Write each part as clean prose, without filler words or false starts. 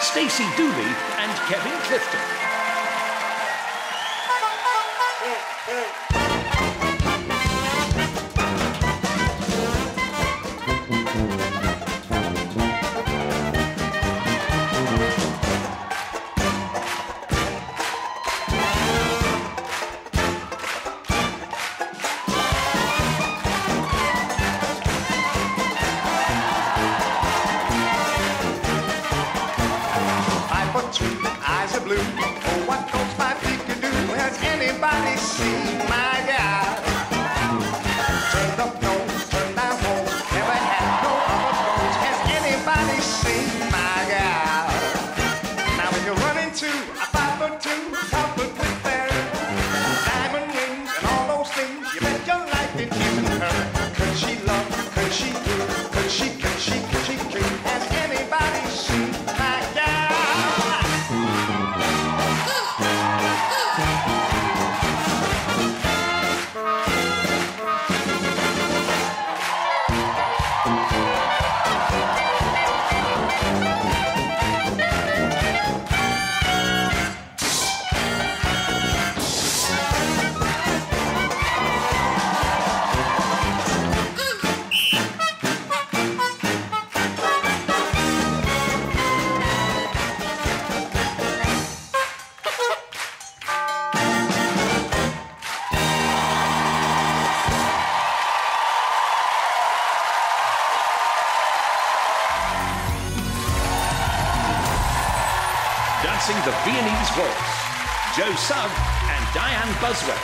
Stacey Dooley and Kevin Clifton. Dancing the Viennese Waltz, Joe Sugg and Diane Buswell.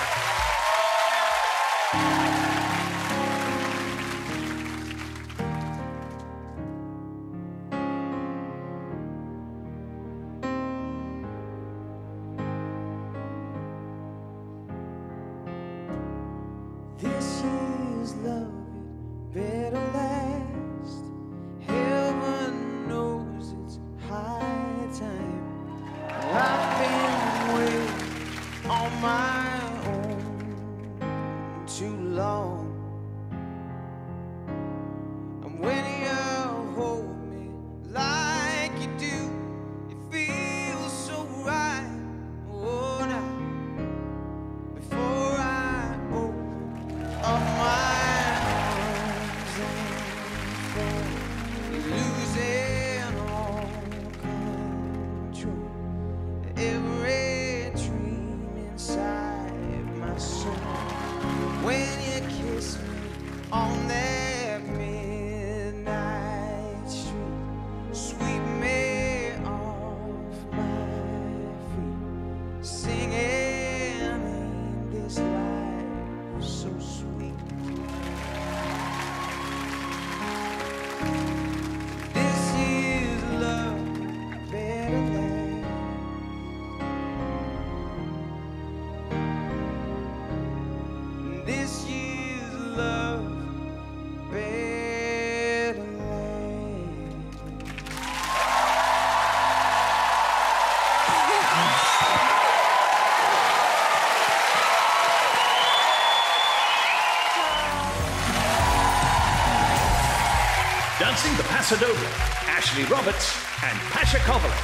Dancing the Pasadena, Ashley Roberts and Pasha Kovalev.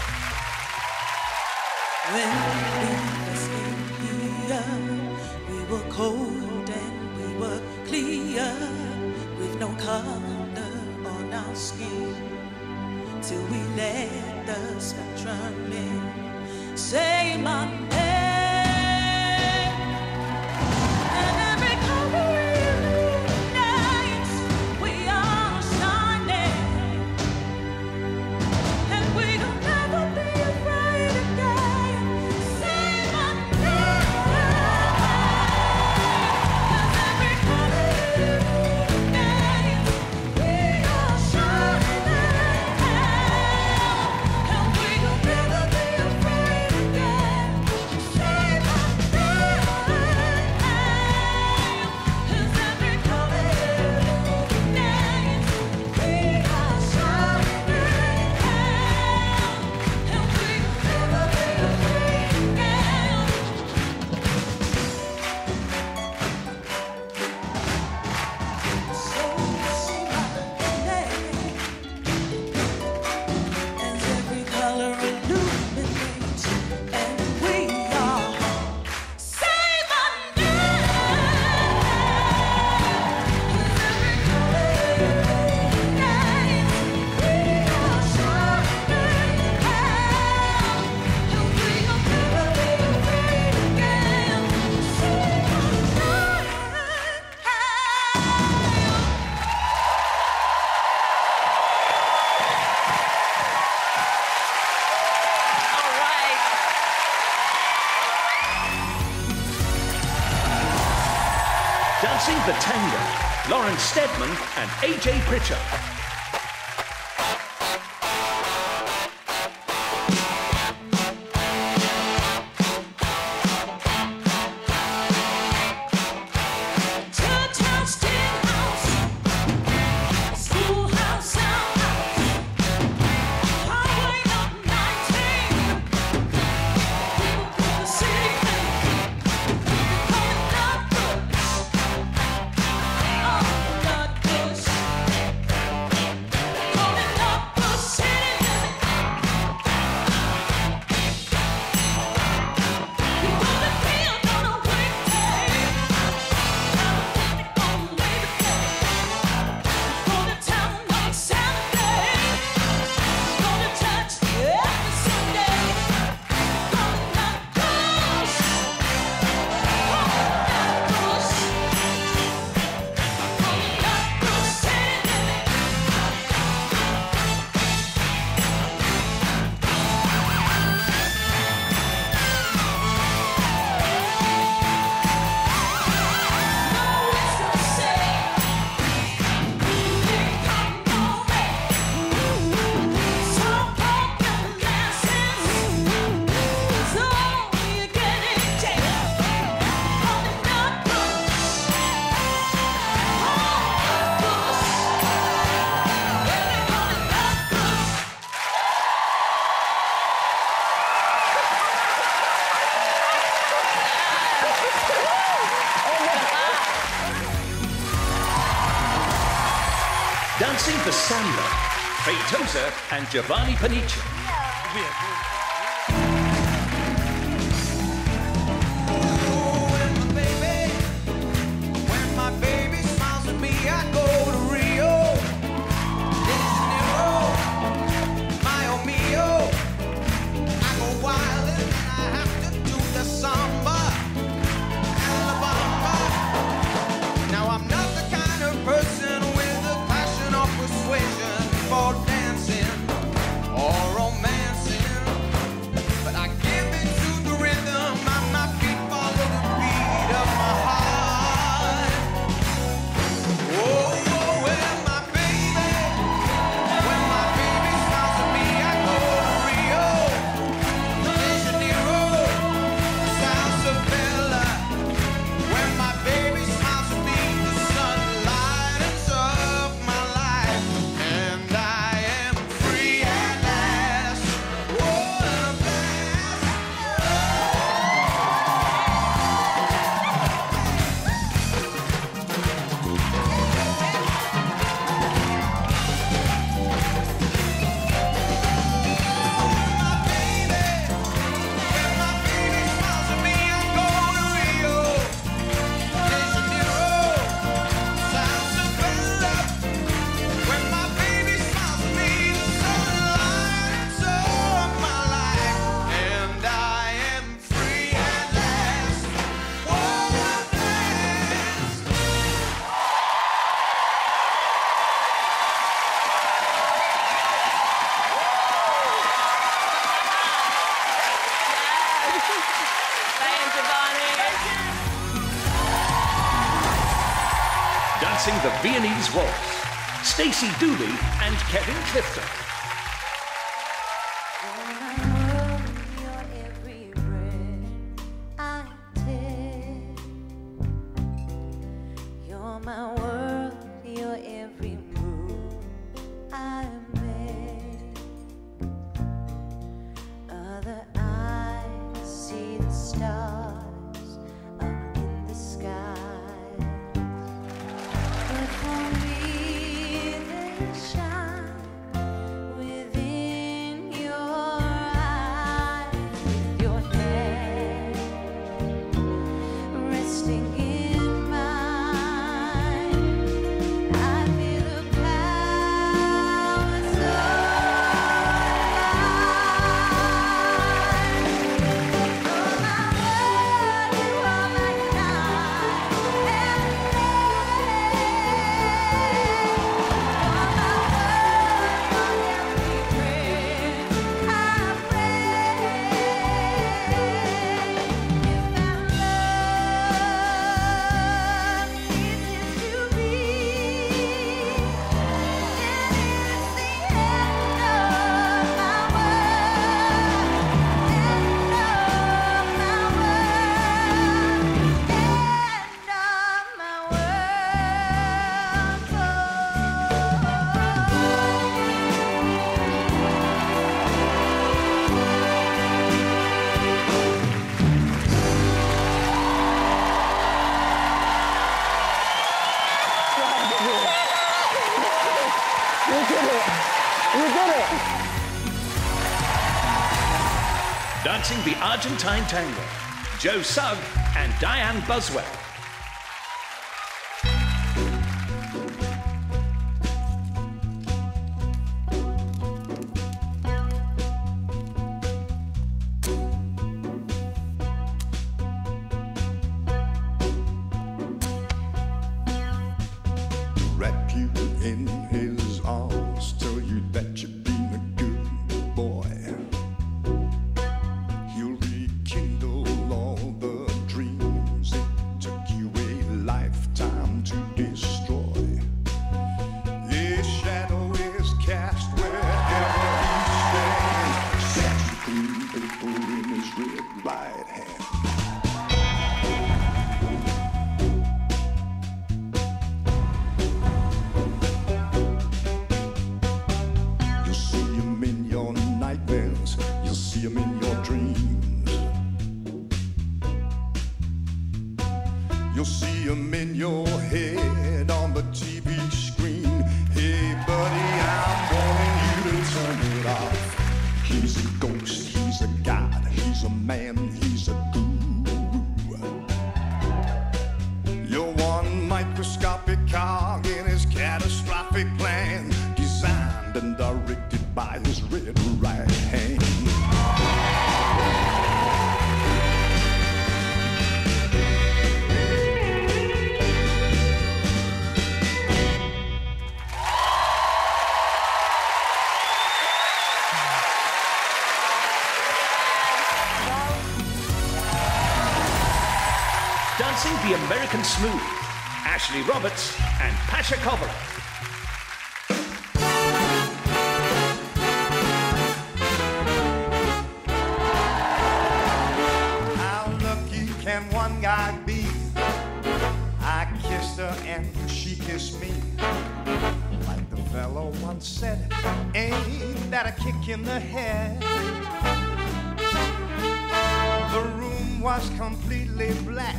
When we were here, we were cold and we were clear, with no color on our skin, till we let the spectrum in. Say my name. And every color in the night, we are Lauren Steadman and AJ Pritchard. Dancing for Sandra, Fay Tozer and Giovanni Pernice. Yeah. Dancing the Viennese Waltz, Stacey Dooley and Kevin Clifton. You did it. You did it. Dancing the Argentine Tango, Joe Sugg and Diane Buswell. The American Smooth, Ashley Roberts and Pasha Kovalev. How lucky can one guy be? I kissed her and she kissed me. Like the fellow once said, ain't that a kick in the head? The room was completely black.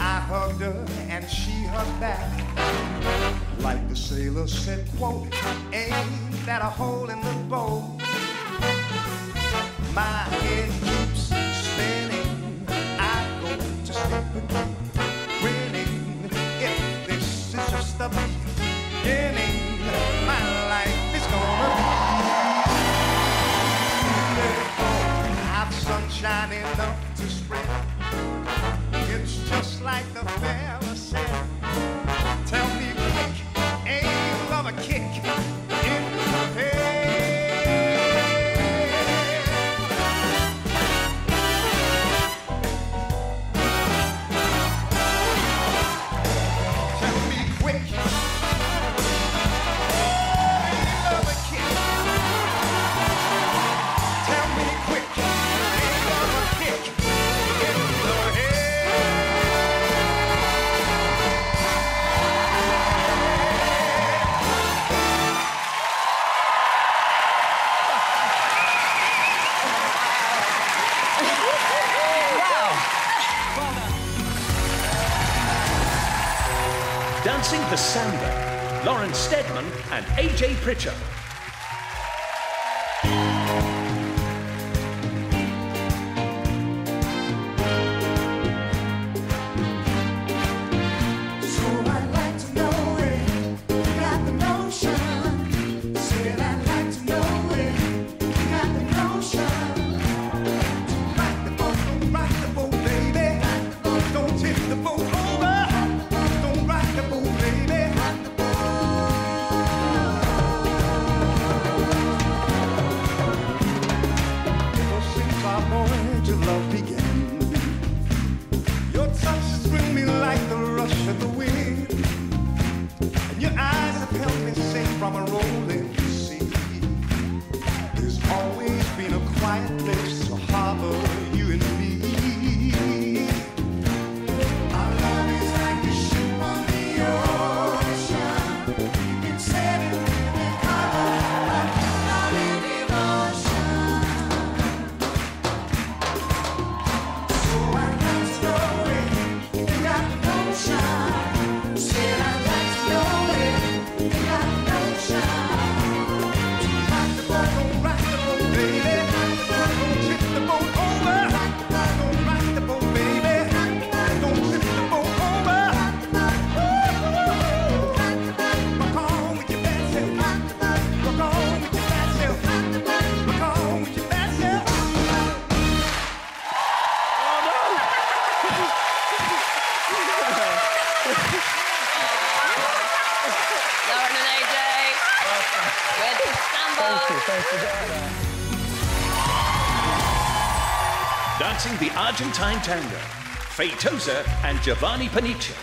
I hugged her and she hugged back. Like the sailor said, quote, ain't that a hole in the boat? My head keeps spinning. I go to sleep again, grinning. If this is just the beginning, my life is gonna be beautiful. I've sunshine enough to spread. Just like the fella said, tell me quick, ain't love a kick in the head? Tell me quick, ain't love a kick. Tell me quick, ain't love a kick in the head. Dancing the Samba, Lauren Steadman and AJ Pritchard. Lauren and AJ. Welcome. Where to stand by. Thank you. Dancing the Argentine tango, Fay Tozer and Giovanni Pernice.